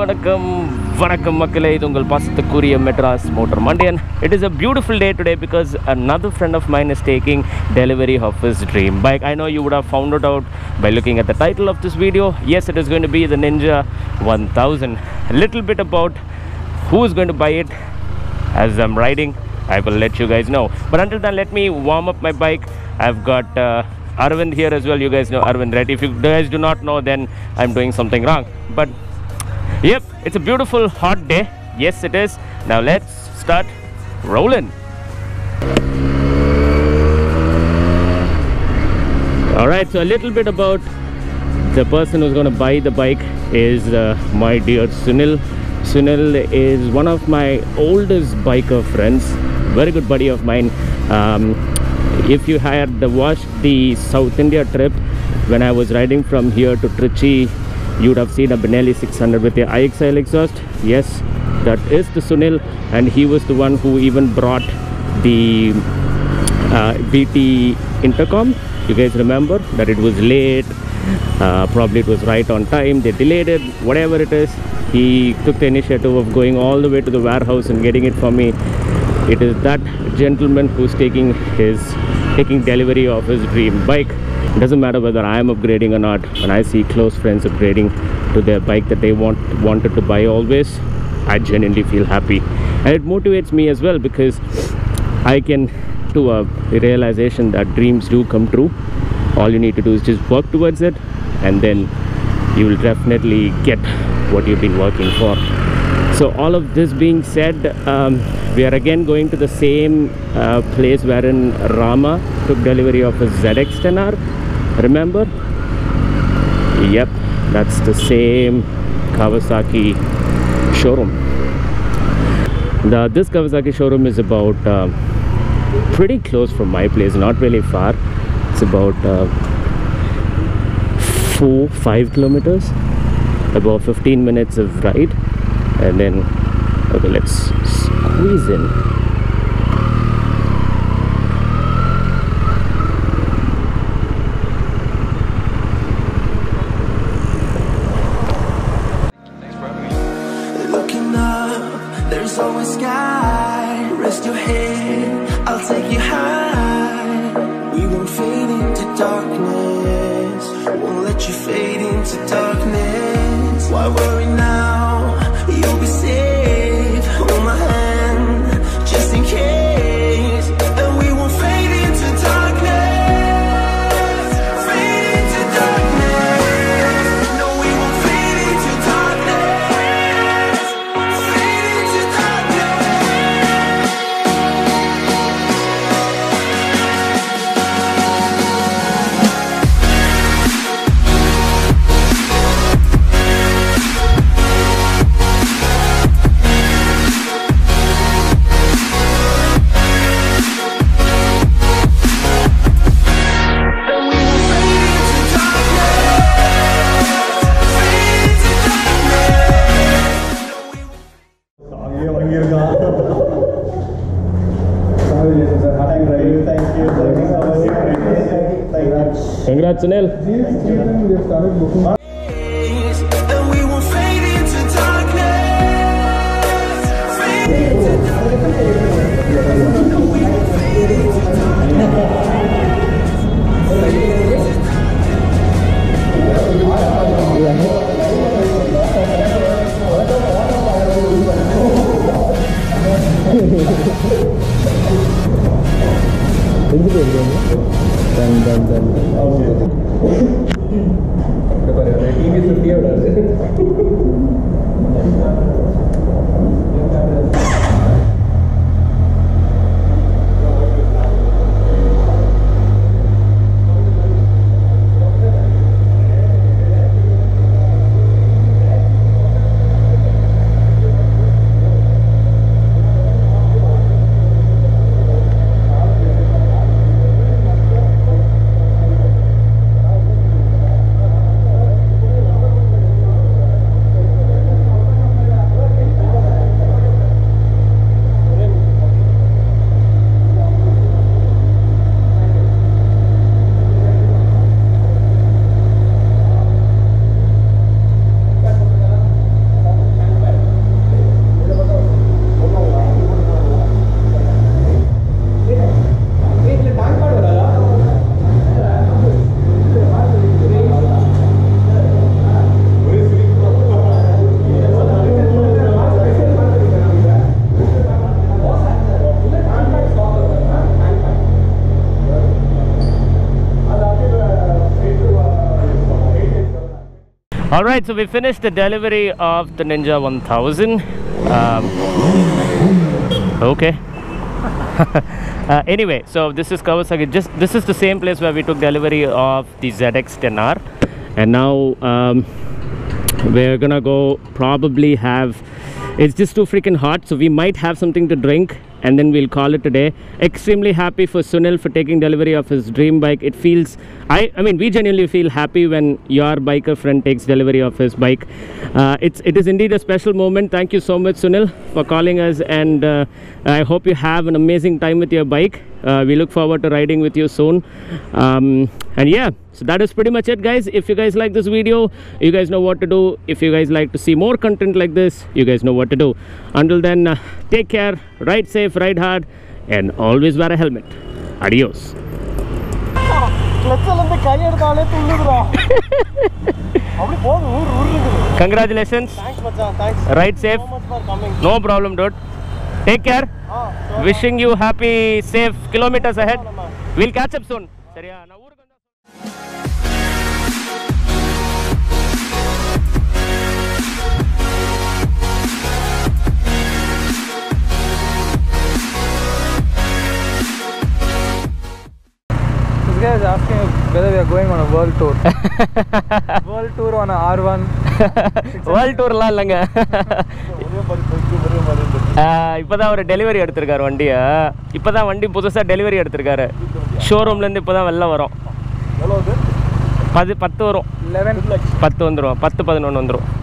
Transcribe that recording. Vanakkam Makkalai, it is ungal pasathukuriya Madras Motor Mandiyan. It is a beautiful day today because another friend of mine is taking delivery of his dream bike. I know you would have found it out by looking at the title of this video. Yes, it is going to be the Ninja 1000. A little bit about who is going to buy it as I'm riding, I will let you guys know. But until then, let me warm up my bike. I've got Arvind here as well. You guys know Arvind, right? If you guys do not know, then I'm doing something wrong. But yep, it's a beautiful hot day. Yes, it is. Now let's start rolling. Alright, so a little bit about the person who's going to buy the bike is my dear Sunil. Sunil is one of my oldest biker friends, very good buddy of mine. If you had watched the South India trip, when I was riding from here to Trichy, you would have seen a Benelli 600 with the IXL exhaust. Yes, that is the Sunil, and he was the one who even brought the BT intercom. You guys remember that it was late, probably it was right on time, they delayed it, whatever it is. He took the initiative of going all the way to the warehouse and getting it for me. It is that gentleman who's taking delivery of his dream bike. It doesn't matter whether I am upgrading or not. When I see close friends upgrading to their bike that they wanted to buy always, I genuinely feel happy, and it motivates me as well, because I came to a realization that dreams do come true. All you need to do is just work towards it, and then you will definitely get what you've been working for. So all of this being said, we are again going to the same place wherein Rama took delivery of his ZX-10R. Remember? Yep, that's the same Kawasaki showroom. This Kawasaki showroom is about pretty close from my place, not really far. It's about 4-5 kilometers, about 15 minutes of ride, and then okay, let's squeeze in. Looking up, there's always sky. Rest your head, I'll take you high. We won't fade into darkness, won't let you fade into darkness. Why worry now? You'll be safe. Congrats, Sunil. Alright, so we finished the delivery of the Ninja 1000. Okay. Anyway, so this is Kawasaki. This is the same place where we took delivery of the ZX-10R. And now we're gonna go probably have... It's just too freaking hot, so we might have something to drink and then we'll call it today. Extremely happy for Sunil for taking delivery of his dream bike. It feels, I mean, we genuinely feel happy when your biker friend takes delivery of his bike. It is indeed a special moment. Thank you so much, Sunil, for calling us, and I hope you have an amazing time with your bike. We look forward to riding with you soon. And yeah, so that is pretty much it, guys. If you guys like this video, you guys know what to do. If you guys like to see more content like this, you guys know what to do. Until then, take care, ride safe, ride hard, and always wear a helmet. Adios. Congratulations. Thanks, Macha. Thanks. Ride safe. Thank you so much for coming. No problem, dude. Take care. Sure. Wishing you happy, safe kilometers ahead. We'll catch up soon. This guy is asking whether we are going on a world tour. World tour on a R1. World tour la illanga. இப்பதான் ஒரு delivery எடுத்துருக்காரு வண்டியை. இப்பதான் வண்டி புதுசா delivery எடுத்துருக்காரு. ஷோரூம்ல இருந்து இப்பதான் வெள்ள வரும். எவ்வளவு? 10 வரும். 11 10 வந்துரும். 10 11 வந்துரும்.